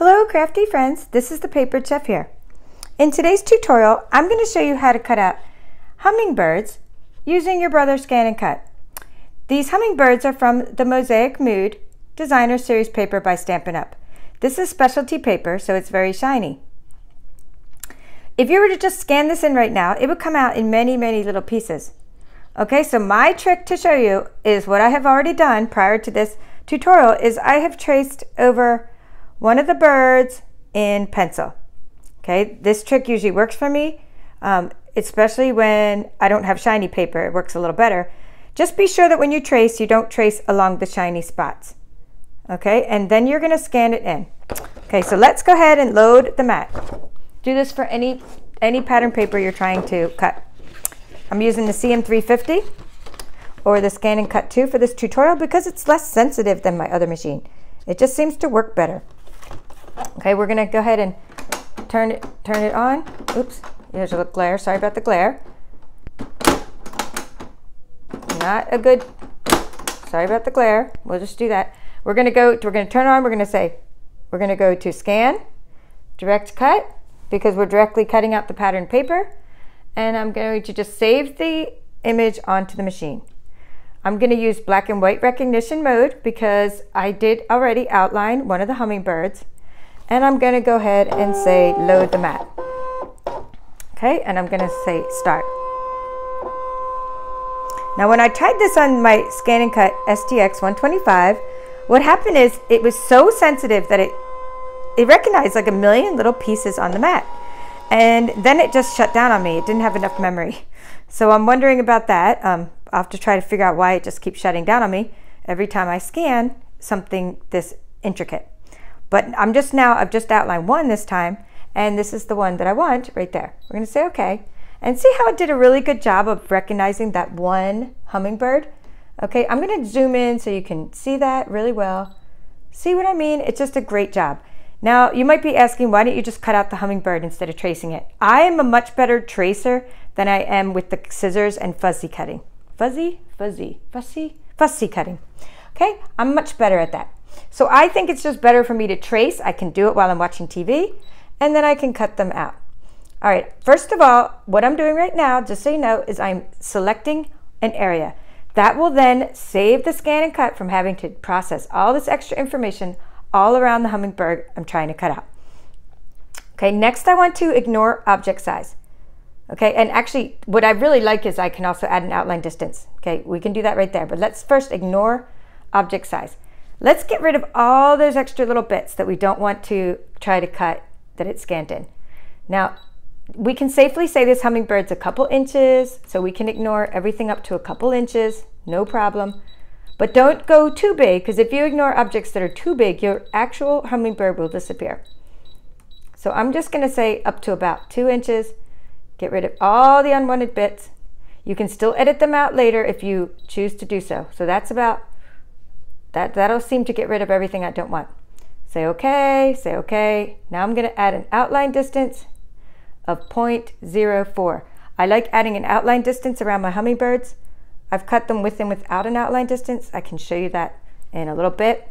Hello crafty friends, this is the Papered Chef here. In today's tutorial, I'm going to show you how to cut out hummingbirds using your Brother Scan and Cut. These hummingbirds are from the Mosaic Mood Designer Series paper by Stampin' Up! This is specialty paper, so it's very shiny. If you were to just scan this in right now, it would come out in many, many little pieces. Okay, so my trick to show you is what I have already done prior to this tutorial is I have traced over one of the birds in pencil. Okay, this trick usually works for me, especially when I don't have shiny paper, it works a little better. Just be sure that when you trace, you don't trace along the shiny spots. Okay, and then you're gonna scan it in. Okay, so let's go ahead and load the mat. Do this for any pattern paper you're trying to cut. I'm using the CM350 or the Scan and Cut 2 for this tutorial because it's less sensitive than my other machine. It just seems to work better. Okay, we're gonna go ahead and turn it on. Oops, there's a little glare, sorry about the glare. Sorry about the glare, we'll just do that. We're gonna go to scan, direct cut, because we're directly cutting out the pattern paper, and I'm going to just save the image onto the machine. I'm gonna use black and white recognition mode because I did already outline one of the hummingbirds. And I'm gonna go ahead and say load the mat. Okay, and I'm gonna say start. Now when I tried this on my Scan and Cut STX 125, what happened is it was so sensitive that it recognized like a million little pieces on the mat. And then it just shut down on me. It didn't have enough memory. So I'm wondering about that. I'll have to try to figure out why it just keeps shutting down on me every time I scan something this intricate. But I've just outlined one this time, and this is the one that I want right there. We're gonna say okay, and see how it did a really good job of recognizing that one hummingbird. Okay, I'm gonna zoom in so you can see that really well. See what I mean? It's just a great job. Now, you might be asking, why don't you just cut out the hummingbird instead of tracing it? I am a much better tracer than I am with the scissors and fuzzy cutting. Fussy cutting. Okay, I'm much better at that. So I think it's just better for me to trace. I can do it while I'm watching TV, and then I can cut them out. All right, first of all, what I'm doing right now, just so you know, is I'm selecting an area. That will then save the Scan and Cut from having to process all this extra information all around the hummingbird I'm trying to cut out. Okay, next I want to ignore object size. Okay, and actually what I really like is I can also add an outline distance. Okay, we can do that right there, but let's first ignore object size. Let's get rid of all those extra little bits that we don't want to try to cut that it's scanned in. Now, we can safely say this hummingbird's a couple inches, so we can ignore everything up to a couple inches, no problem. But don't go too big, because if you ignore objects that are too big, your actual hummingbird will disappear. So I'm just gonna say up to about 2 inches, get rid of all the unwanted bits. You can still edit them out later if you choose to do so. So that's about that'll seem to get rid of everything I don't want. Say okay, say okay. Now I'm gonna add an outline distance of 0.04. I like adding an outline distance around my hummingbirds. I've cut them with and without an outline distance. I can show you that in a little bit.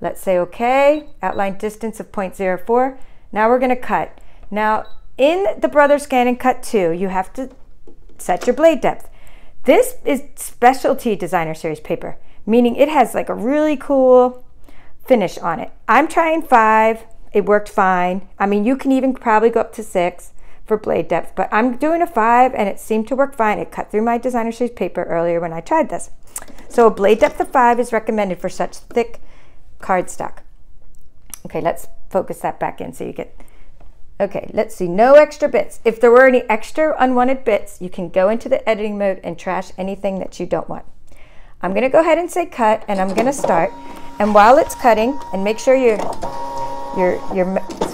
Let's say okay, outline distance of 0.04. Now we're gonna cut. Now in the Brother Scan and Cut 2, you have to set your blade depth. This is specialty designer series paper, meaning it has like a really cool finish on it. I'm trying 5, it worked fine. I mean, you can even probably go up to 6 for blade depth, but I'm doing a 5 and it seemed to work fine. It cut through my designer series paper earlier when I tried this. So a blade depth of 5 is recommended for such thick cardstock. Okay, let's focus that back in so you get, okay, let's see, no extra bits. If there were any extra unwanted bits, you can go into the editing mode and trash anything that you don't want. I'm gonna go ahead and say cut, and I'm gonna start. And while it's cutting, and make sure it's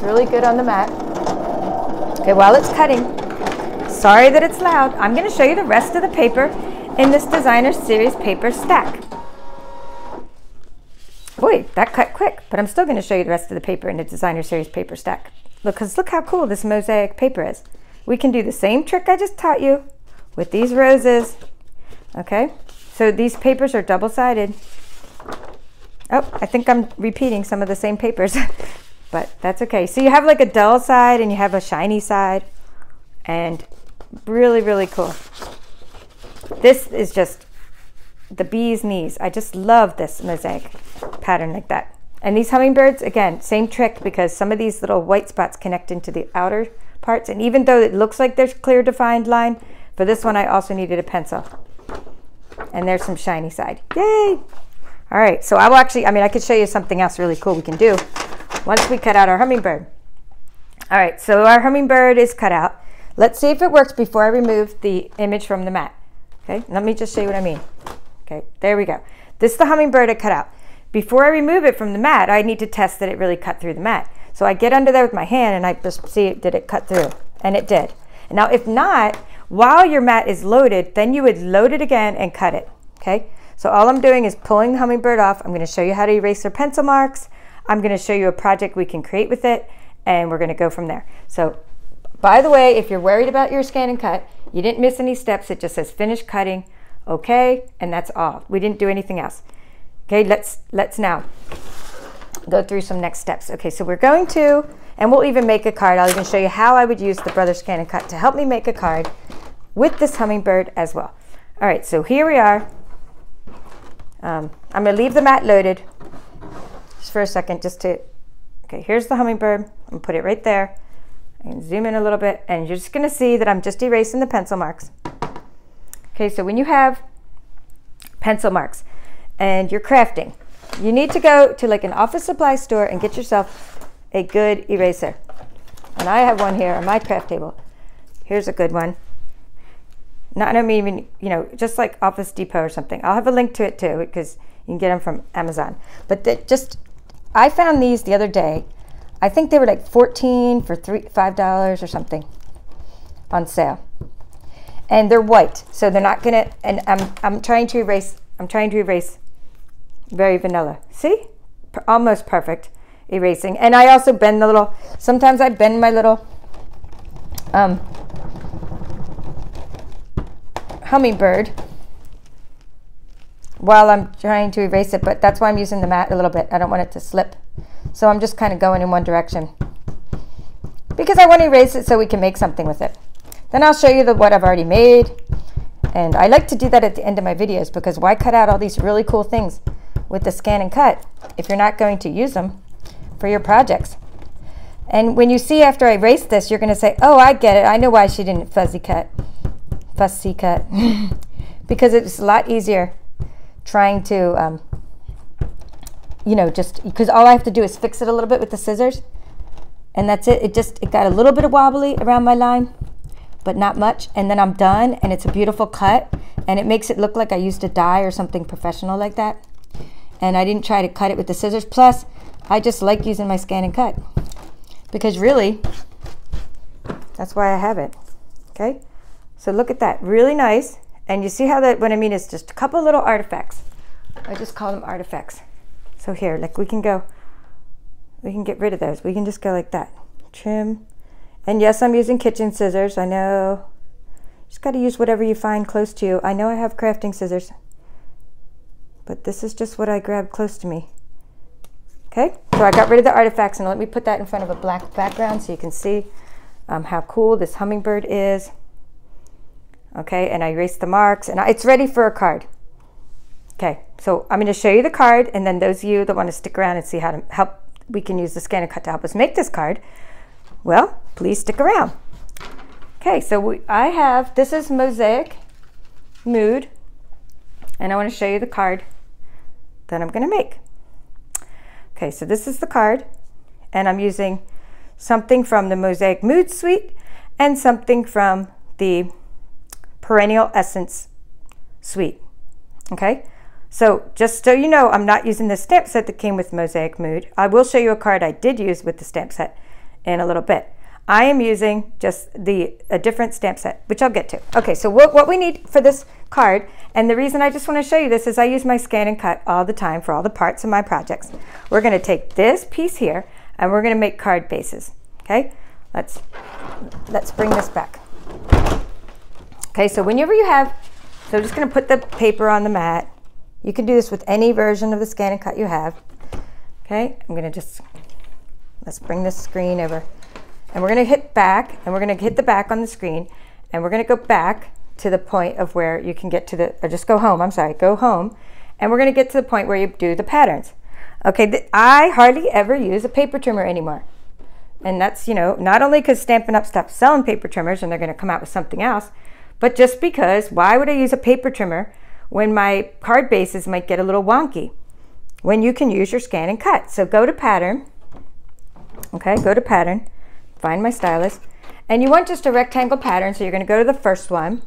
really good on the mat. Okay, while it's cutting, sorry that it's loud, I'm gonna show you the rest of the paper in this designer series paper stack. Boy, that cut quick, but I'm still gonna show you the rest of the paper in the designer series paper stack. Because look how cool this mosaic paper is. We can do the same trick I just taught you with these roses, okay? So these papers are double-sided. Oh, I think I'm repeating some of the same papers. but that's okay. So you have like a dull side and you have a shiny side, and really, really cool. This is just the bee's knees. I just love this mosaic pattern like that. And these hummingbirds, again, same trick, because some of these little white spots connect into the outer parts. And even though it looks like there's clear defined line, for this one I also needed a pencil. And there's some shiny side. Yay! All right, so I will actually, I mean, I could show you something else really cool we can do once we cut out our hummingbird. All right, so our hummingbird is cut out. Let's see if it works before I remove the image from the mat. Okay, let me just show you what I mean. Okay, there we go. This is the hummingbird I cut out. Before I remove it from the mat, I need to test that it really cut through the mat. So I get under there with my hand and I just see, did it cut through? And it did. Now, if not, while your mat is loaded, then you would load it again and cut it, okay? So all I'm doing is pulling the hummingbird off. I'm gonna show you how to erase their pencil marks. I'm gonna show you a project we can create with it, and we're gonna go from there. So, by the way, if you're worried about your scan and cut, you didn't miss any steps. It just says finish cutting, okay, and that's all. We didn't do anything else. Okay, let's now go through some next steps. Okay, so we're going to, and we'll even make a card. I'll even show you how I would use the Brother Scan and Cut to help me make a card with this hummingbird as well. All right, so here we are. I'm gonna leave the mat loaded just for a second, just to, okay, here's the hummingbird. I'm gonna put it right there. I can zoom in a little bit, and you're just gonna see that I'm just erasing the pencil marks. Okay, so when you have pencil marks, and you're crafting, you need to go to like an office supply store and get yourself a good eraser. And I have one here on my craft table. Here's a good one. Not, I don't mean even, you know, just like Office Depot or something. I'll have a link to it too, because you can get them from Amazon. But I found these the other day. I think they were like 14 for $5 or something on sale. And they're white, so they're not gonna, and I'm trying to erase Very Vanilla. See? Almost perfect erasing. And I also bend the little, sometimes I bend my little hummingbird while I'm trying to erase it, but that's why I'm using the mat a little bit. I don't want it to slip. So I'm just kind of going in one direction because I want to erase it so we can make something with it. Then I'll show you what I've already made. And I like to do that at the end of my videos, because why cut out all these really cool things with the scan and cut if you're not going to use them for your projects? And when you see after I erase this, you're gonna say, oh, I get it. I know why she didn't fussy cut. Because it's a lot easier trying to, you know, just, because all I have to do is fix it a little bit with the scissors, and that's it. It got a little bit of wobbly around my line, but not much, and then I'm done, and it's a beautiful cut, and it makes it look like I used a die or something professional like that. And I didn't try to cut it with the scissors. Plus, I just like using my scan and cut, because really, that's why I have it, okay? So look at that, really nice. And you see how that, what I mean is just a couple little artifacts. I just call them artifacts. So here, like we can go, we can get rid of those. We can just go like that, trim. And yes, I'm using kitchen scissors. I know, just gotta use whatever you find close to you. I know I have crafting scissors, but this is just what I grabbed close to me. Okay, so I got rid of the artifacts, and let me put that in front of a black background so you can see how cool this hummingbird is. Okay, and I erased the marks, and it's ready for a card. Okay, so I'm gonna show you the card, and then those of you that wanna stick around and see how to help, we can use the scan and cut to help us make this card. Well, please stick around. Okay, so this is Mosaic Mood, and I want to show you the card that I'm going to make. Okay, so this is the card, and I'm using something from the Mosaic Mood Suite and something from the Perennial Essence Suite. Okay, so just so you know, I'm not using the stamp set that came with Mosaic Mood. I will show you a card I did use with the stamp set in a little bit. I am using just a different stamp set, which I'll get to. Okay, so what we need for this card, and the reason I just want to show you this is I use my scan and cut all the time for all the parts of my projects. We're going to take this piece here, and we're going to make card bases. Okay, let's bring this back. Okay, so whenever you have, so I'm just going to put the paper on the mat. You can do this with any version of the scan and cut you have. Okay, I'm going to just Let's bring this screen over, and we're gonna hit back, and we're gonna hit the back on the screen, and we're gonna go back to the point of where you can get to the, or just go home, I'm sorry, go home, and we're gonna get to the point where you do the patterns. Okay, I hardly ever use a paper trimmer anymore. And that's, you know, not only because Stampin' Up! Stopped selling paper trimmers and they're gonna come out with something else, but just because, why would I use a paper trimmer when my card bases might get a little wonky? When you can use your scan and cut. So go to pattern, okay, go to pattern, find my stylus, and you want just a rectangle pattern, so you're gonna go to the first one,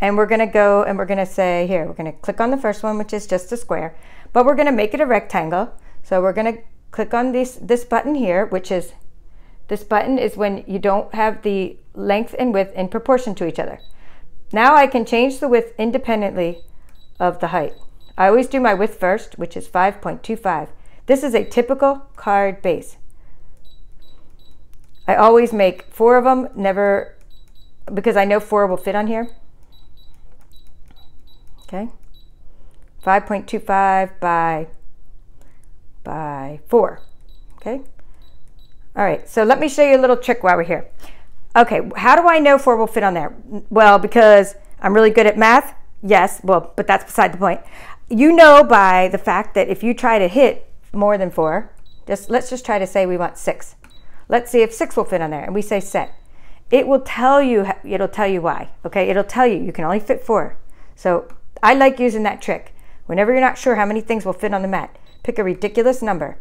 and we're gonna go and we're gonna say, here, we're gonna click on the first one, which is just a square, but we're gonna make it a rectangle. So we're gonna click on this button here, which is, this button is when you don't have the length and width in proportion to each other. Now I can change the width independently of the height. I always do my width first, which is 5.25. This is a typical card base. I always make 4 of them, never, because I know 4 will fit on here. Okay, 5.25 by 4, okay? All right, so let me show you a little trick while we're here. Okay, how do I know 4 will fit on there? Well, because I'm really good at math, yes, well, but that's beside the point. You know by the fact that if you try to hit more than 4, let's just try to say we want 6. Let's see if 6 will fit on there, and we say set. It'll tell you why, okay? It'll tell you can only fit 4. So I like using that trick. Whenever you're not sure how many things will fit on the mat, pick a ridiculous number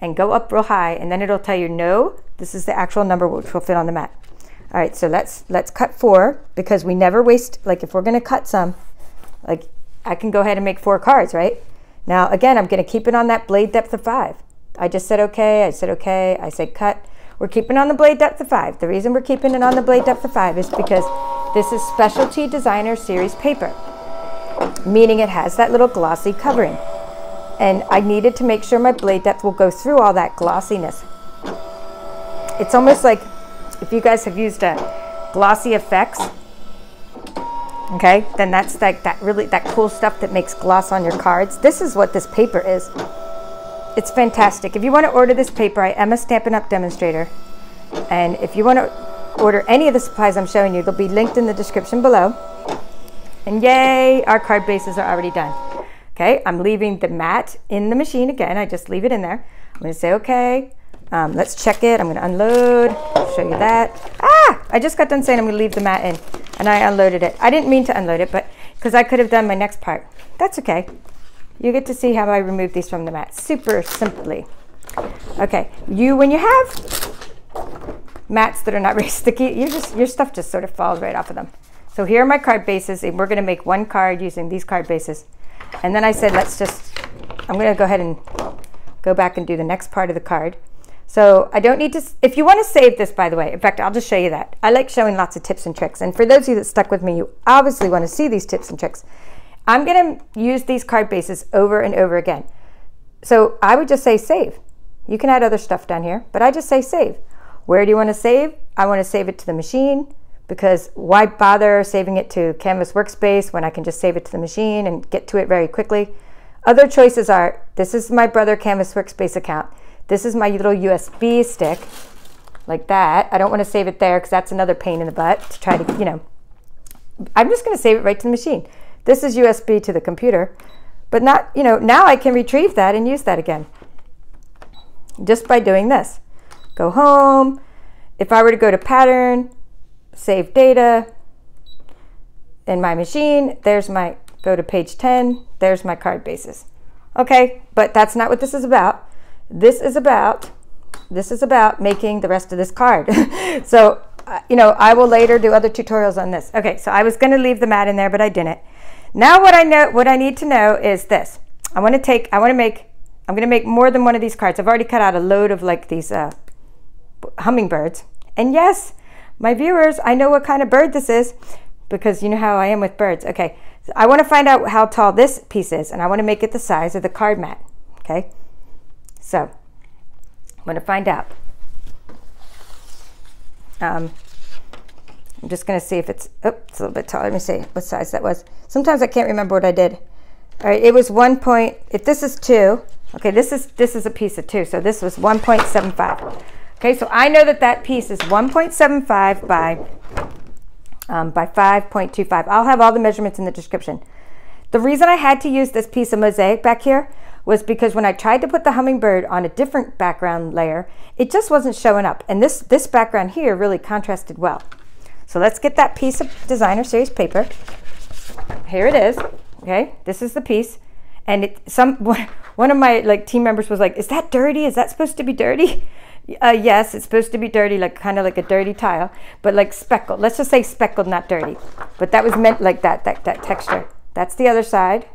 and go up real high, and then it'll tell you, no, this is the actual number which will fit on the mat. All right, so let's cut 4, because we never waste, like if we're gonna cut some, like I can go ahead and make 4 cards, right? Now, again, I'm gonna keep it on that blade depth of 5. I just said okay, I said okay, I said cut. We're keeping on the blade depth of 5. The reason we're keeping it on the blade depth of 5 is because this is Specialty Designer Series paper, meaning it has that little glossy covering. And I needed to make sure my blade depth will go through all that glossiness. It's almost like, if you guys have used glossy effects, okay, then that's like that cool stuff that makes gloss on your cards. This is what this paper is. It's fantastic. If you want to order this paper, I am a Stampin' Up! Demonstrator. And if you want to order any of the supplies I'm showing you, they'll be linked in the description below. And yay, our card bases are already done. Okay, I'm leaving the mat in the machine again. I just leave it in there. I'm gonna say okay. Let's check it. I'm gonna unload, show you that. Ah, I just got done saying I'm gonna leave the mat in, and I unloaded it. I didn't mean to unload it, but because I could have done my next part. That's okay. You get to see how I remove these from the mat, super simply. Okay, when you have mats that are not very sticky, your stuff just sort of falls right off of them. So here are my card bases, and we're gonna make one card using these card bases. And then I said, I'm gonna go ahead and go back and do the next part of the card. So I don't need to, if you wanna save this, by the way, in fact, I'll just show you that. I like showing lots of tips and tricks. And for those of you that stuck with me, you obviously wanna see these tips and tricks. I'm gonna use these card bases over and over again. So I would just say save. You can add other stuff down here, but I just say save. Where do you wanna save? I wanna save it to the machine, because why bother saving it to Canvas Workspace when I can just save it to the machine and get to it very quickly? Other choices are, this is my Brother Canvas Workspace account. This is my little USB stick, like that. I don't wanna save it there because that's another pain in the butt to try to, you know. I'm just gonna save it right to the machine. This is USB to the computer, but not, you know, now I can retrieve that and use that again just by doing this. Go home. If I were to go to pattern, save data in my machine, there's my, go to page 10, there's my card bases. Okay, but that's not what this is about. This is about making the rest of this card. So, you know, I will later do other tutorials on this. Okay, so I was gonna leave the mat in there, but I didn't. Now what I need to know is this. I'm gonna make more than one of these cards. I've already cut out a load of like these hummingbirds. And yes, my viewers, I know what kind of bird this is because you know how I am with birds. Okay, so I wanna find out how tall this piece is, and I wanna make it the size of the card mat, okay? So, I'm gonna find out. I'm just gonna see if it's, oh, it's a little bit taller. Let me see what size that was. Sometimes I can't remember what I did. All right, it was 1 point, if this is 2, Okay, this is a piece of two, so this was 1.75. Okay, so I know that that piece is 1.75 by 5.25. I'll have all the measurements in the description. The reason I had to use this piece of mosaic back here was because when I tried to put the hummingbird on a different background layer, it just wasn't showing up. And this background here really contrasted well. So let's get that piece of Designer Series paper. Here it is, okay? This is the piece. And one of my team members was like, is that dirty? Is that supposed to be dirty? Yes, it's supposed to be dirty, kind of like a dirty tile, but speckled. Let's just say speckled, not dirty. But that was meant like that texture. That's the other side.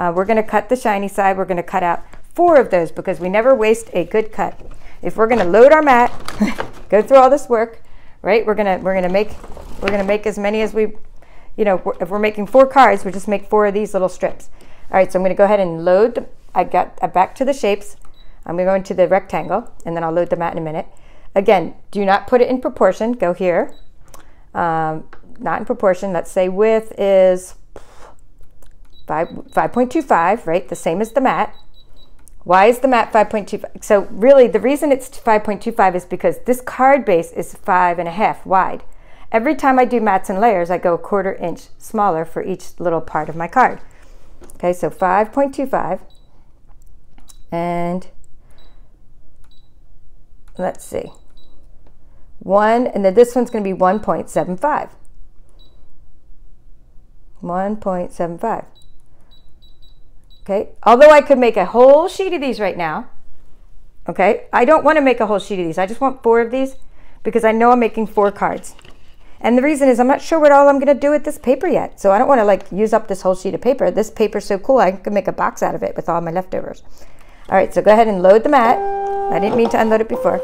We're gonna cut the shiny side. We're gonna cut out 4 of those because we never waste a good cut. If we're gonna load our mat, go through all this work, right? We're gonna make as many as we, if we're making 4 cards, we just make 4 of these little strips. All right, so I'm gonna go ahead and load them. I'm back to the shapes. I'm gonna go into the rectangle and then I'll load the mat in a minute. Again, do not put it in proportion. Go here, not in proportion. Let's say width is 5.25, right? The same as the mat. Why is the mat 5.25? So really the reason it's 5.25 is because this card base is 5.5 wide. Every time I do mats and layers, I go a 1/4 inch smaller for each little part of my card. Okay, so 5.25. And let's see. 1, and then this one's gonna be 1.75. 1.75. Okay, although I could make a whole sheet of these right now, okay, I don't want to make a whole sheet of these. I just want 4 of these because I know I'm making 4 cards. And the reason is I'm not sure what all I'm going to do with this paper yet. So I don't want to use up this whole sheet of paper. This paper's so cool, I can make a box out of it with all my leftovers. All right, so go ahead and load the mat. I didn't mean to unload it before.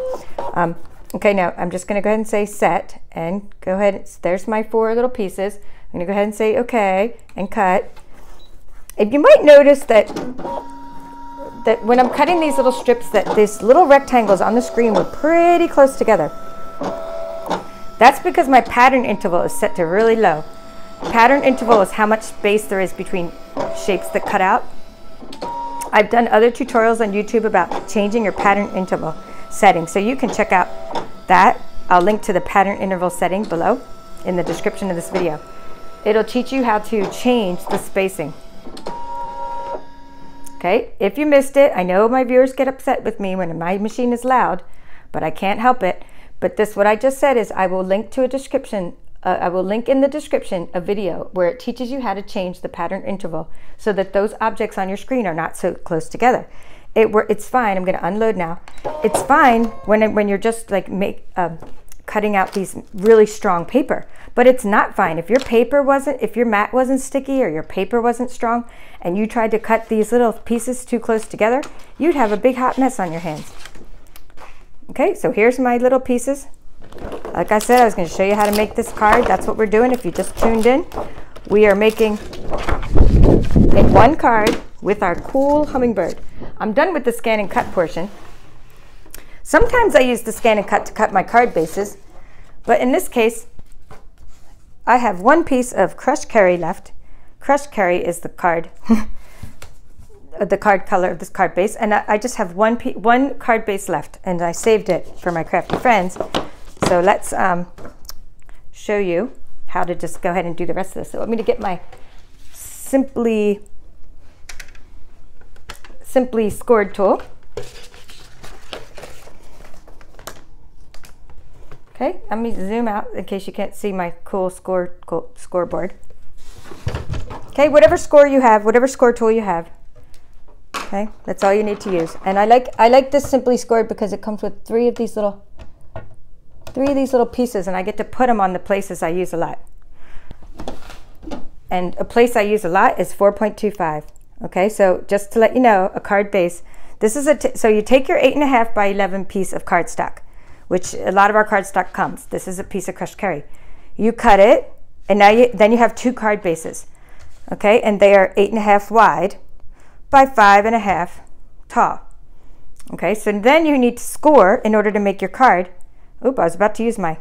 Okay, now I'm just going to go ahead and say set and go ahead. There's my 4 little pieces. I'm going to go ahead and say okay and cut. And you might notice that when I'm cutting these little strips, that these little rectangles on the screen were pretty close together. That's because my pattern interval is set to really low. Pattern interval is how much space there is between shapes that cut out. I've done other tutorials on YouTube about changing your pattern interval setting, so you can check out that. I'll link to the pattern interval setting below in the description of this video. It'll teach you how to change the spacing. Okay, if you missed it, I know my viewers get upset with me when my machine is loud, but I can't help it. But what I just said is I will link to a description, I will link in the description a video where it teaches you how to change the pattern interval so that those objects on your screen are not so close together. It's fine, I'm gonna unload now. It's fine when you're just cutting out these really strong paper, but it's not fine if your paper wasn't, if your mat wasn't sticky or your paper wasn't strong and you tried to cut these little pieces too close together, you'd have a big hot mess on your hands. Okay, so here's my little pieces. Like I said, I was going to show you how to make this card. That's what we're doing. If you just tuned in, we are making 1 card with our cool hummingbird. I'm done with the scan and cut portion. Sometimes I use the scan and cut to cut my card bases, but in this case, I have 1 piece of Crushed Curry left. Crushed Curry is the card, the card color of this card base, and I just have one card base left, and I saved it for my crafty friends. So let's show you how to just go ahead and do the rest of this. So I'm going to get my Simply Scored tool. Okay, let me zoom out in case you can't see my cool scoreboard. Okay, whatever score you have, whatever score tool you have, okay, that's all you need to use. And I like this Simply Scored because it comes with 3 of these little, 3 of these little pieces, and I get to put them on the places I use a lot. And a place I use a lot is 4.25. Okay, so just to let you know, a card base. This is so you take your 8.5 by 11 piece of cardstock, which a lot of our cardstock comes. This is a piece of Crushed Curry. You cut it, and now then you have 2 card bases, okay? And they are 8.5 wide by 5.5 tall, okay? So then you need to score in order to make your card. Oop, I was about to use my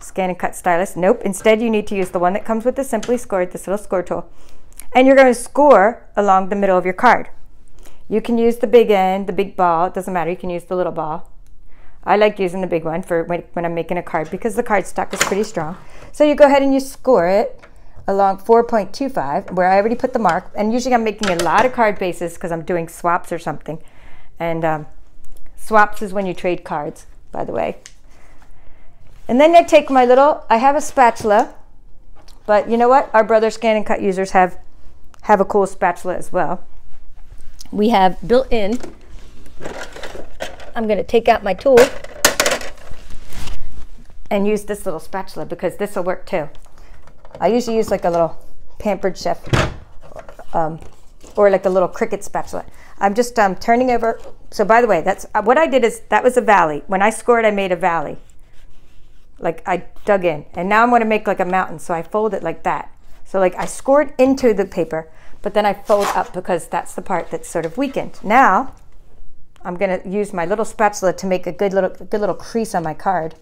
scan and cut stylus. Nope, instead you need to use the one that comes with the Simply Scored, this little score tool, and you're gonna score along the middle of your card. You can use the big end, the big ball, it doesn't matter, you can use the little ball. I like using the big one for when I'm making a card because the cardstock is pretty strong. So you go ahead and you score it along 4.25 where I already put the mark, and usually I'm making a lot of card bases because I'm doing swaps or something, and swaps is when you trade cards, by the way. And then I take my little, I have a spatula, but you know what, our Brother Scan and Cut users have a cool spatula as well. We have built-in, I'm going to take out my tool and use this little spatula because this will work too. I usually use like a little Papered Chef or like a little Cricut spatula. I'm just turning over. So by the way, that's what I did, is that was a valley. When I scored, I made a valley. Like I dug in, and now I'm going to make like a mountain. So I fold it like that. So like I scored into the paper, but then I fold up because that's the part that's sort of weakened. Now I'm going to use my little spatula to make a good little crease on my card.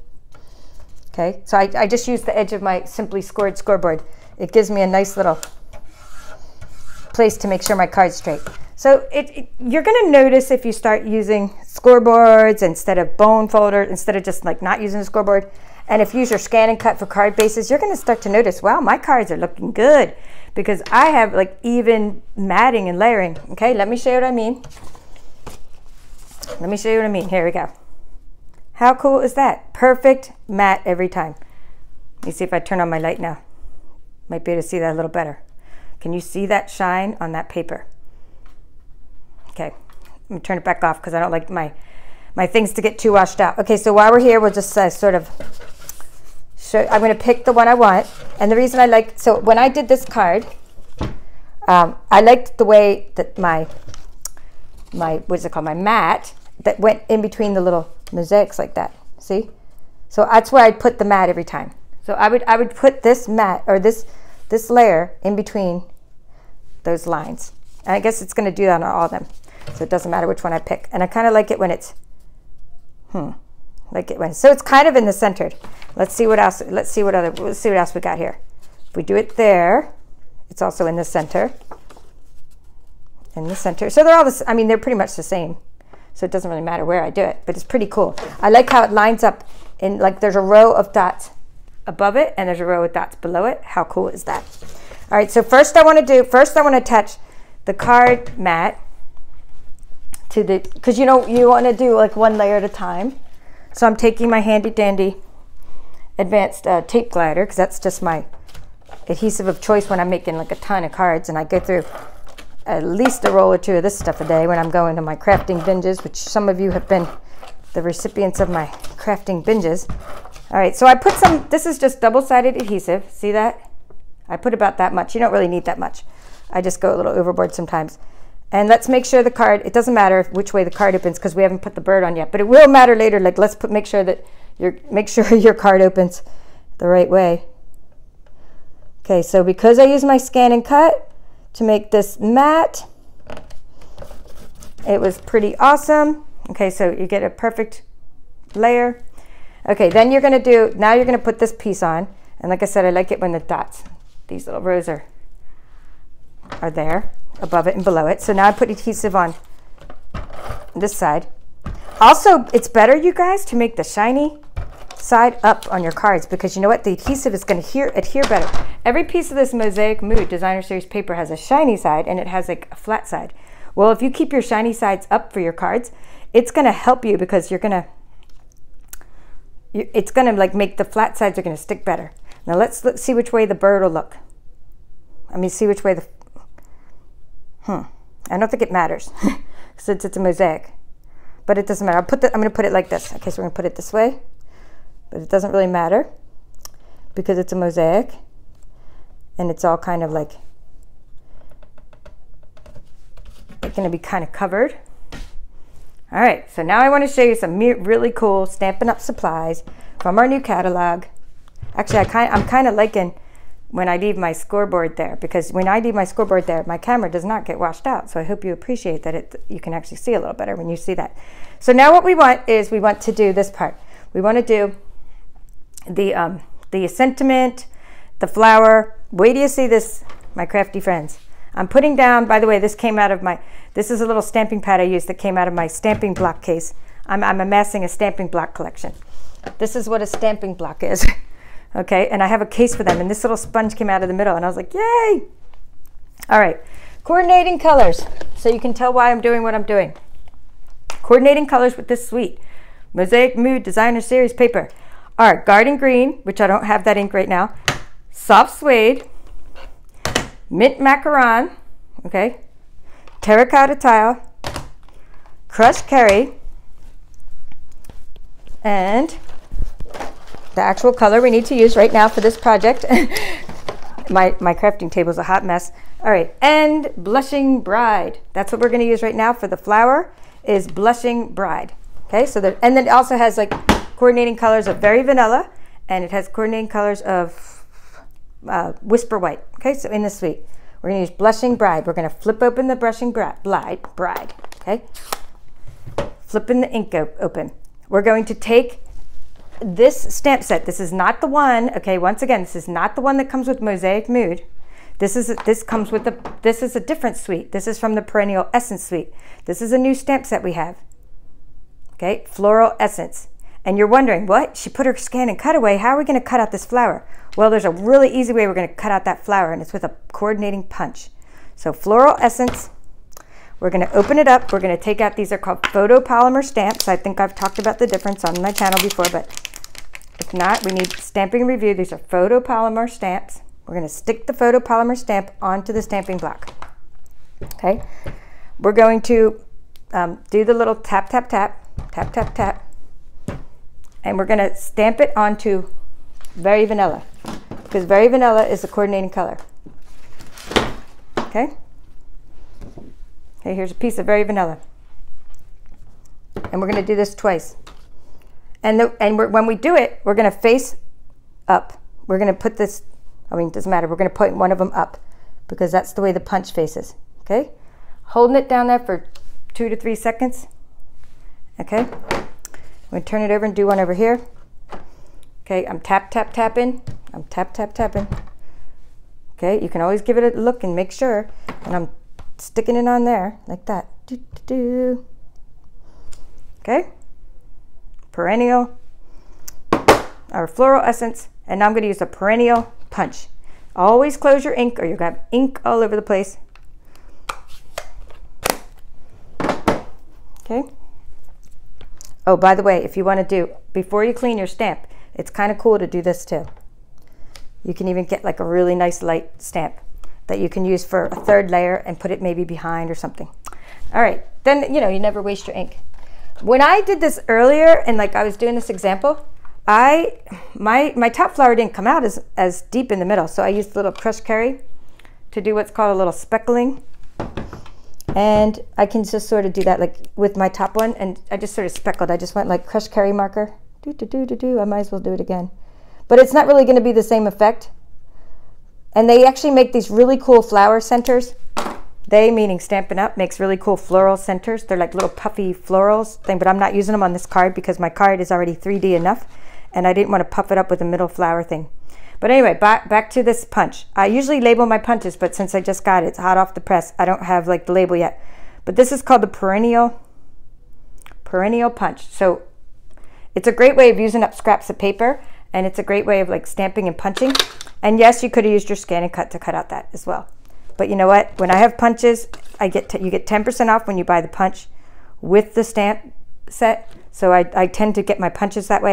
Okay, so I just use the edge of my Simply Scored scoreboard. It gives me a nice little place to make sure my card's straight. So you're going to notice if you start using scoreboards instead of bone folders, instead of just like not using a scoreboard, and if you use your Scan and Cut for card bases, you're going to start to notice, wow, my cards are looking good because I have like even matting and layering. Okay, let me show you what I mean. Let me show you what I mean. Here we go. How cool is that? Perfect matte every time. Let me see if I turn on my light now. Might be able to see that a little better. Can you see that shine on that paper? Okay, I'm gonna turn it back off because I don't like my things to get too washed out. Okay, so while we're here, we'll just sort of show, I'm gonna pick the one I want. And the reason I like, so when I did this card, I liked the way that my mat that went in between the little mosaics like that, see? So that's where I put the mat every time. So I would put this mat or this layer in between those lines. And I guess it's gonna do that on all of them. So it doesn't matter which one I pick. And I kind of like it when it's, so it's kind of in the centered. Let's see what else, let's see what else we got here. If we do it there, it's also in the center. So they're all this, I mean, they're pretty much the same. So it doesn't really matter where I do it, but it's pretty cool. I like how it lines up in, like there's a row of dots above it and there's a row of dots below it. How cool is that? All right, so first I want to attach the card mat to the, because you know, you want to do like one layer at a time. So I'm taking my handy dandy advanced tape glider, because that's just my adhesive of choice when I'm making like a ton of cards, and I go through at least a roll or two of this stuff a day when I'm going to my crafting binges, which some of you have been the recipients of my crafting binges. All right, so I put some, this is just double-sided adhesive. See that? I put about that much. You don't really need that much. I just go a little overboard sometimes. And let's make sure the card, it doesn't matter which way the card opens because we haven't put the bird on yet, but it will matter later. Like let's put, make sure your card opens the right way. Okay, so because I use my Scan and Cut to make this matte, it was pretty awesome. Okay, so you get a perfect layer. Okay, then you're gonna do, now you're gonna put this piece on, and like I said, I like it when the dots, these little rows are there, above it and below it. So now I put adhesive on this side. Also, it's better, you guys, to make the shiny side up on your cards because you know what, the adhesive is going to adhere better. Every piece of this Mosaic Mood Designer Series paper has a shiny side and it has like a flat side. Well, if you keep your shiny sides up for your cards, it's going to help you because you're going to, it's going to like make the flat sides are going to stick better. Now let's see which way the bird will look. I mean, see which way the, I don't think it matters since it's a mosaic, but it doesn't matter. I'm going to put it like this. Okay, so we're going to put it this way. But it doesn't really matter because it's a mosaic and it's all kind of like going to be kind of covered. All right, so now I want to show you some really cool Stampin' Up! Supplies from our new catalog. Actually, I'm kind of liking when I leave my scoreboard there because when I leave my scoreboard there, my camera does not get washed out. So I hope you appreciate that you can actually see a little better when you see that. So now what we want is we want to do this part. We want to do the sentiment, the flower. Wait till you see this, my crafty friends. I'm putting down, by the way, this came out of my, this is a little stamping pad I used that came out of my stamping block case. I'm amassing a stamping block collection. This is what a stamping block is. Okay, and I have a case for them, and this little sponge came out of the middle, and I was like, yay! All right, coordinating colors, so you can tell why I'm doing what I'm doing. Coordinating colors with this suite, Mosaic Mood Designer Series paper, are Garden Green, which I don't have that ink right now, Soft Suede, Mint Macaron, okay, Terracotta Tile, Crushed Curry, and the actual color we need to use right now for this project. my crafting table is a hot mess. All right, and Blushing Bride. That's what we're going to use right now for the flower, is Blushing Bride. Okay, so that, and then it also has like coordinating colors of Very Vanilla, and it has coordinating colors of Whisper White. Okay, so in the suite, we're going to use Blushing Bride. We're going to flip open the Blushing Bride. Okay, flipping the ink open. We're going to take this stamp set. This is not the one, okay, once again, this is not the one that comes with Mosaic Mood. This is a different suite. This is from the Perennial Essence Suite. This is a new stamp set we have, okay, Floral Essence. And you're wondering, what? She put her Scan and Cut away. How are we going to cut out this flower? Well, there's a really easy way we're going to cut out that flower, and it's with a coordinating punch. So Floral Essence, we're going to open it up. We're going to take out, these are called photopolymer stamps. I think I've talked about the difference on my channel before, but if not, we need stamping review. These are photopolymer stamps. We're going to stick the photopolymer stamp onto the stamping block. Okay. We're going to do the little tap, tap, tap, tap, tap, tap. And we're going to stamp it onto Very Vanilla, because Very Vanilla is the coordinating color. Okay. Okay, here's a piece of Very Vanilla. And we're going to do this twice. And, when we do it, we're going to face up. We're going to put this, I mean, it doesn't matter. We're going to point one of them up, because that's the way the punch faces. Okay? Holding it down there for 2 to 3 seconds. Okay? I'm going to turn it over and do one over here. Okay, I'm tap, tap, tapping. I'm tap, tap, tapping. Okay, you can always give it a look and make sure. And I'm sticking it on there like that. Do, do, do. Okay, Perennial, our Floral Essence, and now I'm going to use the Perennial Punch. Always close your ink, or you're going to have ink all over the place. Okay. Oh, by the way, if you want to do, before you clean your stamp, it's kind of cool to do this too. You can even get like a really nice light stamp that you can use for a third layer and put it maybe behind or something. All right, then, you know, you never waste your ink. When I did this earlier, and like I was doing this example, my top flower didn't come out as deep in the middle, so I used a little Crushed Curry to do what's called a little speckling. And I can just sort of do that like with my top one, and I just sort of speckled. I just went like Crushed Curry marker. Do, do, do, do, do. I might as well do it again. But it's not really gonna be the same effect. And they actually make these really cool flower centers. They, meaning Stampin' Up, makes really cool floral centers. They're like little puffy florals thing, but I'm not using them on this card because my card is already 3D enough, and I didn't want to puff it up with a middle flower thing. But anyway, back to this punch. I usually label my punches, but since I just got it, it's hot off the press, I don't have like the label yet. But this is called the Perennial Punch. So it's a great way of using up scraps of paper, and it's a great way of like stamping and punching. And yes, you could have used your Scan and Cut to cut out that as well. But you know what? When I have punches, you get 10% off when you buy the punch with the stamp set. So I tend to get my punches that way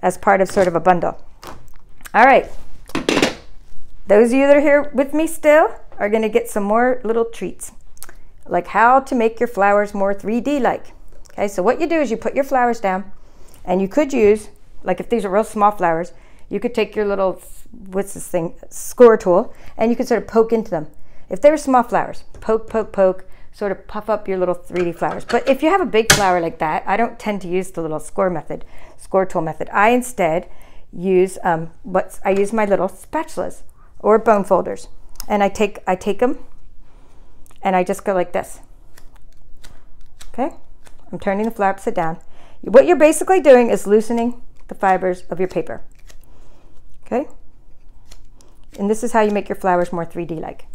as part of sort of a bundle. All right. Those of you that are here with me still are going to get some more little treats, like how to make your flowers more 3D-like. Okay, so what you do is you put your flowers down, and you could use, like if these are real small flowers, you could take your little, what's this thing, score tool, and you could sort of poke into them. If they were small flowers, poke, poke, poke, sort of puff up your little 3D flowers. But if you have a big flower like that, I don't tend to use the little score tool method. I instead use, I use my little spatulas or bone folders. And I take them, and I just go like this. Okay, I'm turning the flower upside down. What you're basically doing is loosening the fibers of your paper. Okay, and this is how you make your flowers more 3D-like.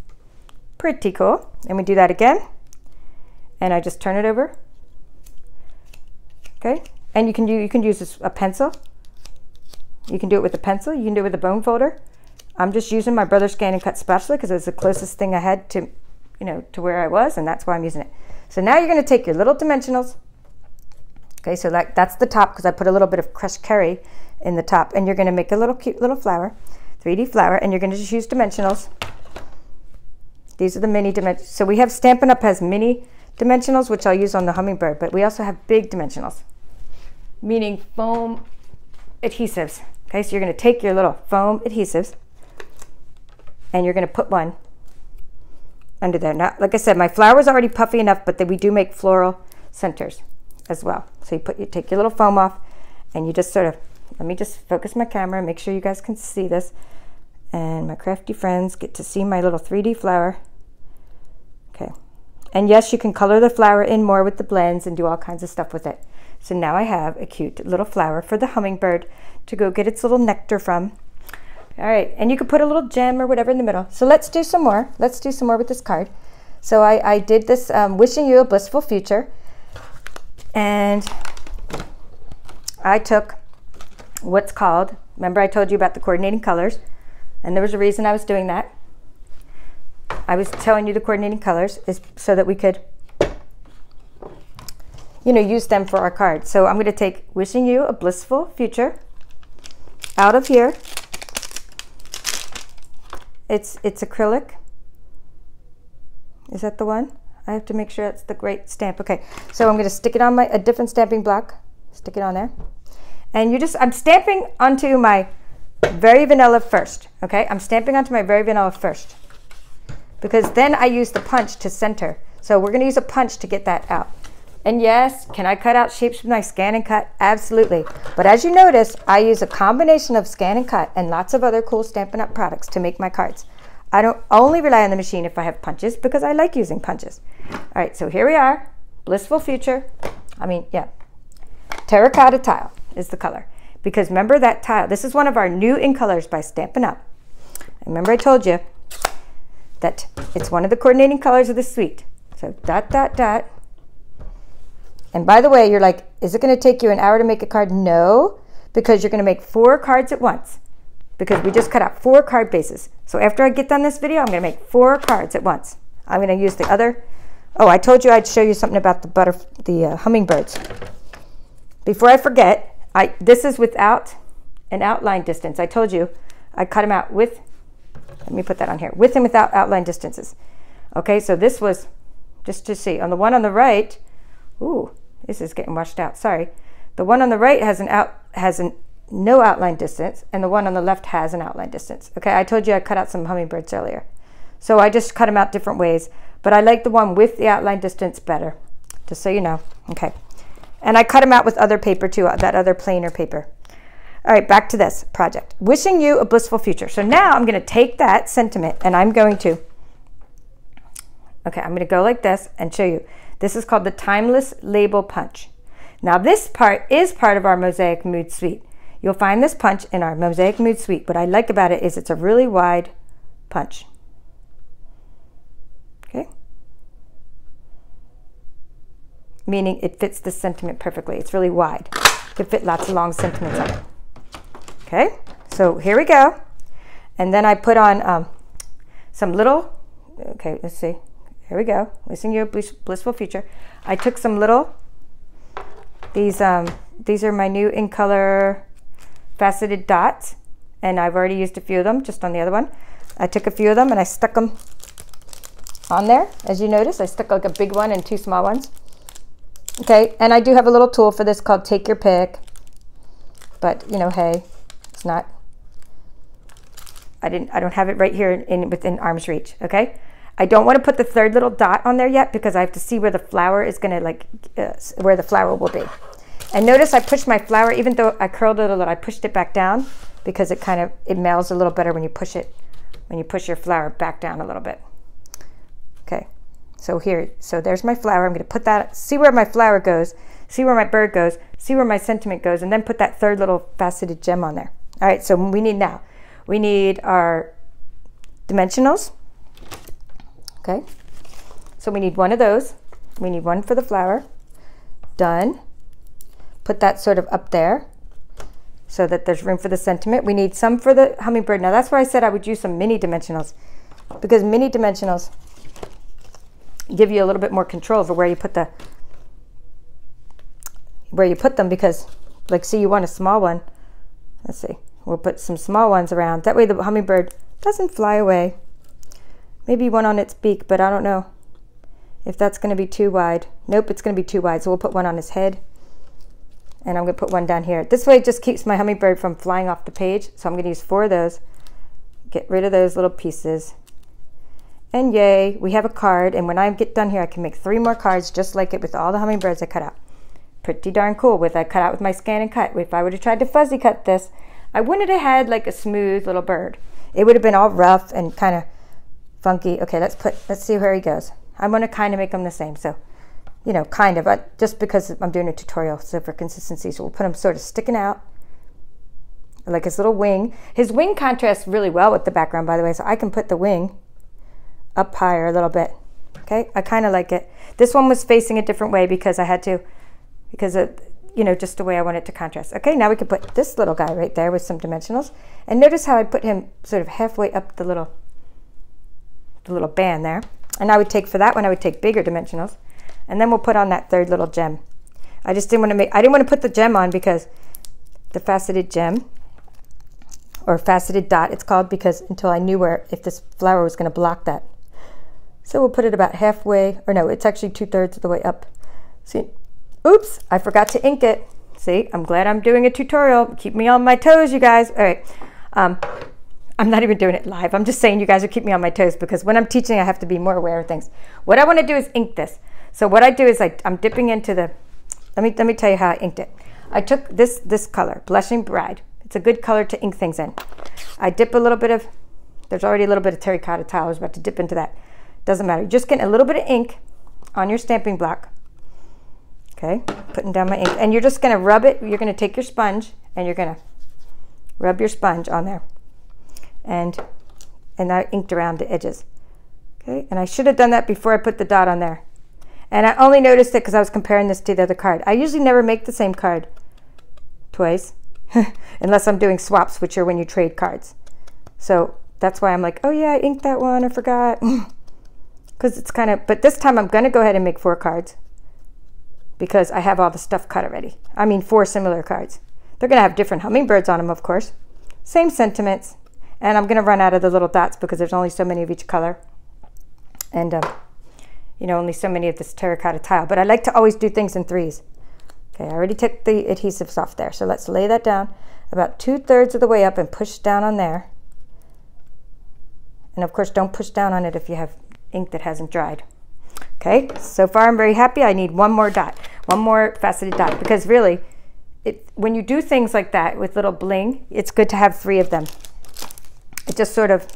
Pretty cool. And we do that again. And I just turn it over. Okay. And you can use a pencil. You can do it with a pencil. You can do it with a bone folder. I'm just using my Brother Scan and Cut spatula because it was the closest thing I had to, you know, to where I was, and that's why I'm using it. So now you're going to take your little dimensionals. Okay, so like that's the top because I put a little bit of crushed curry in the top, and you're going to make a little cute little flower, 3D flower, and you're going to just use dimensionals. These are the mini dimensionals. So we have Stampin' Up! Has mini dimensionals, which I'll use on the hummingbird, but we also have big dimensionals, meaning foam adhesives. Okay, so you're going to take your little foam adhesives, and you're going to put one under there. Now, like I said, my flower is already puffy enough, but then we do make floral centers as well. So you take your little foam off, and you just sort of, let me just focus my camera, make sure you guys can see this, and my crafty friends get to see my little 3D flower. Okay, and yes, you can color the flower in more with the blends and do all kinds of stuff with it. So now I have a cute little flower for the hummingbird to go get its little nectar from. All right, and you could put a little gem or whatever in the middle. So let's do some more. Let's do some more with this card. So I did this Wishing You a Blissful Future, and I took what's called, remember I told you about the coordinating colors, and there was a reason I was doing that. I was telling you the coordinating colors is so that we could, you know, use them for our card. So I'm going to take Wishing You a Blissful Future out of here. It's acrylic. Is that the one? I have to make sure that's the great stamp. Okay, so I'm going to stick it on a different stamping block. Stick it on there. And I'm stamping onto my Very Vanilla first. Okay, I'm stamping onto my Very Vanilla first, because then I use the punch to center. So we're going to use a punch to get that out. And yes, can I cut out shapes with my Scan and Cut? Absolutely. But as you notice, I use a combination of Scan and Cut and lots of other cool Stampin' Up! Products to make my cards. I don't only rely on the machine if I have punches, because I like using punches. All right, so here we are. Blissful Future. Terracotta Tile is the color. Because remember that tile, this is one of our new in colors by Stampin' Up! Remember I told you that it's one of the coordinating colors of the suite. So dot, dot, dot. And by the way, you're like, is it going to take you an hour to make a card? No, because you're going to make 4 cards at once, because we just cut out 4 card bases. So after I get done this video, I'm going to make 4 cards at once. I'm going to use the other. Oh, I told you I'd show you something about the hummingbirds. Before I forget, this is without an outline distance. I told you I cut them out with, let me put that on here, with and without outline distances. Okay, so this was, just to see, on the one on the right, ooh, this is getting washed out, sorry. The one on the right has no outline distance, and the one on the left has an outline distance. Okay, I told you I cut out some hummingbirds earlier. So I just cut them out different ways, but I like the one with the outline distance better, just so you know, okay. And I cut them out with other paper too, that other planer paper. All right, back to this project. Wishing You a Blissful Future. So now I'm gonna take that sentiment and I'm gonna go like this and show you. This is called the Timeless Label Punch. Now this part is part of our Mosaic Mood Suite. You'll find this punch in our Mosaic Mood Suite. What I like about it is it's a really wide punch. Okay? Meaning it fits the sentiment perfectly. It's really wide. You can fit lots of long sentiments on it. Okay? So here we go. And then I put on some little, okay, let's see. Here we go. Wishing You a Blissful Future. I took some little, these are my new in color faceted dots, and I've already used a few of them just on the other one. I took a few of them and I stuck them on there. As you notice, I stuck like a big one and 2 small ones. Okay, and I do have a little tool for this called Take Your Pick, but you know, hey, it's not, I don't have it right here within arm's reach, okay? I don't want to put the third little dot on there yet because I have to see where the flower is going to where the flower will be. And notice I pushed my flower, even though I curled it a little, I pushed it back down because it melds a little better when you push it, when you push your flower back down a little bit. Okay, so here, so there's my flower. I'm going to put that, see where my flower goes, see where my bird goes, see where my sentiment goes, and then put that third little faceted gem on there. All right, so we need our dimensionals. Okay, so we need one of those. We need one for the flower. Done. Put that sort of up there so that there's room for the sentiment. We need some for the hummingbird. Now that's why I said I would use some mini dimensionals, because mini dimensionals give you a little bit more control over where you put the them, because like, see, you want a small one. Let's see, we'll put some small ones around. That way the hummingbird doesn't fly away. Maybe one on its beak, but I don't know if that's going to be too wide. Nope, it's going to be too wide. So we'll put one on his head, and I'm going to put one down here. This way it just keeps my hummingbird from flying off the page. So I'm going to use four of those. Get rid of those little pieces. And yay, we have a card. And when I get done here, I can make three more cards just like it with all the hummingbirds I cut out. Pretty darn cool with I cut out with my Scan and Cut. If I would have tried to fuzzy cut this, I wouldn't have had like a smooth little bird. It would have been all rough and kind of funky. Okay, let's see where he goes. I want to kind of make them the same, so, you know, kind of, just because I'm doing a tutorial, so for consistency, so we'll put him sort of sticking out, like his little wing. His wing contrasts really well with the background, by the way, so I can put the wing up higher a little bit. Okay, I kind of like it. This one was facing a different way because I had to, because of, you know, just the way I want it to contrast. Okay, now we can put this little guy right there with some dimensionals, and notice how I put him sort of halfway up the little band there. And I would take, for that one, I would take bigger dimensionals. And then we'll put on that third little gem. I just didn't want to make, I didn't want to put the gem on, because the faceted gem, or faceted dot it's called, because until I knew where, if this flower was going to block that. So we'll put it about halfway, or no, it's actually 2/3 of the way up. See, oops, I forgot to ink it. See, I'm glad I'm doing a tutorial. Keep me on my toes, you guys. All right. I'm not even doing it live. I'm just saying you guys will keep me on my toes, because when I'm teaching, I have to be more aware of things. What I want to do is ink this. So what I do is I'm dipping into the, let me tell you how I inked it. I took this color, Blushing Bride. It's a good color to ink things in. I dip a little bit of, there's already a little bit of terracotta tile. I was about to dip into that. Doesn't matter. You're just getting a little bit of ink on your stamping block. Okay, putting down my ink. And you're just going to rub it. You're going to take your sponge and you're going to rub your sponge on there. And I inked around the edges. Okay, and I should have done that before I put the dot on there. And I only noticed it because I was comparing this to the other card. I usually never make the same card twice, unless I'm doing swaps, which are when you trade cards. So that's why I'm like, oh yeah, I inked that one, I forgot. Because it's kind of, but this time I'm going to go ahead and make four cards, because I have all the stuff cut already. I mean, four similar cards. They're going to have different hummingbirds on them, of course. Same sentiments. And I'm going to run out of the little dots because there's only so many of each color. And, you know, only so many of this terracotta tile. But I like to always do things in threes. Okay, I already took the adhesives off there. So let's lay that down about 2/3 of the way up and push down on there. And, of course, don't push down on it if you have ink that hasn't dried. Okay, so far I'm very happy. I need one more dot, one more faceted dot. Because, really, when you do things like that with little bling, it's good to have three of them. It just sort of,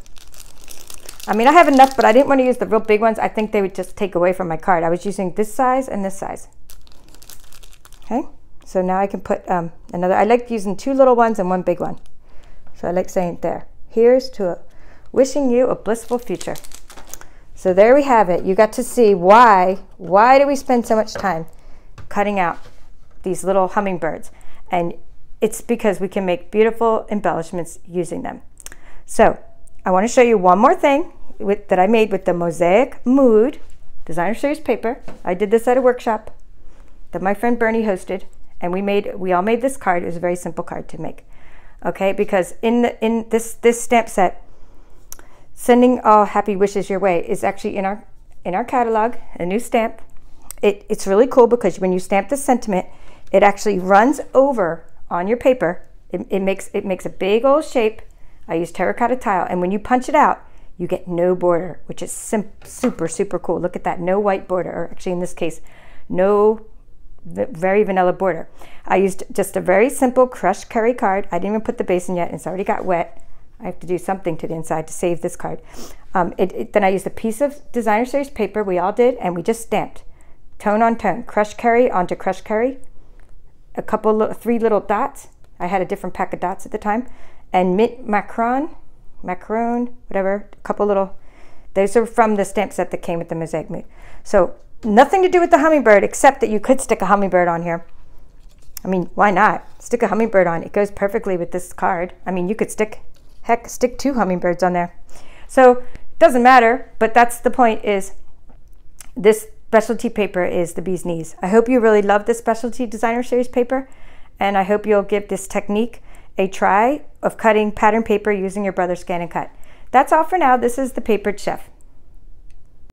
I mean, I have enough, but I didn't want to use the real big ones. I think they would just take away from my card. I was using this size and this size. Okay, so now I can put another, I like using two little ones and one big one. So I like saying there, here's to wishing you a blissful future. So there we have it. You got to see why do we spend so much time cutting out these little hummingbirds? And it's because we can make beautiful embellishments using them. So I want to show you one more thing that I made with the Mosaic Mood Designer Series paper. I did this at a workshop that my friend Bernie hosted, and we all made this card. It was a very simple card to make, okay? Because in this stamp set, sending all happy wishes your way is actually in our catalog, a new stamp. It's really cool because when you stamp the sentiment, it actually runs over on your paper. It makes a big old shape. I use terracotta tile, and when you punch it out, you get no border, which is super cool. Look at that, no white border, or actually in this case, no very vanilla border. I used just a very simple crushed curry card. I didn't even put the base in yet, and it's already got wet. I have to do something to the inside to save this card. Then I used a piece of Designer Series paper, we all did, and we just stamped tone on tone, crushed curry onto crushed curry, a couple, three little dots. I had a different pack of dots at the time. And Mint Macaron, whatever, a couple little, Those are from the stamp set that came with the Mosaic Mood. So nothing to do with the hummingbird, except that you could stick a hummingbird on here. I mean, why not? Stick a hummingbird on. It goes perfectly with this card. I mean, you could stick, heck, stick 2 hummingbirds on there. So it doesn't matter, but that's the point, is this specialty paper is the bee's knees. I hope you really love this specialty designer series paper, and I hope you'll give this technique a try of cutting pattern paper using your Brother Scan and Cut. That's all for now. This is The Papered Chef.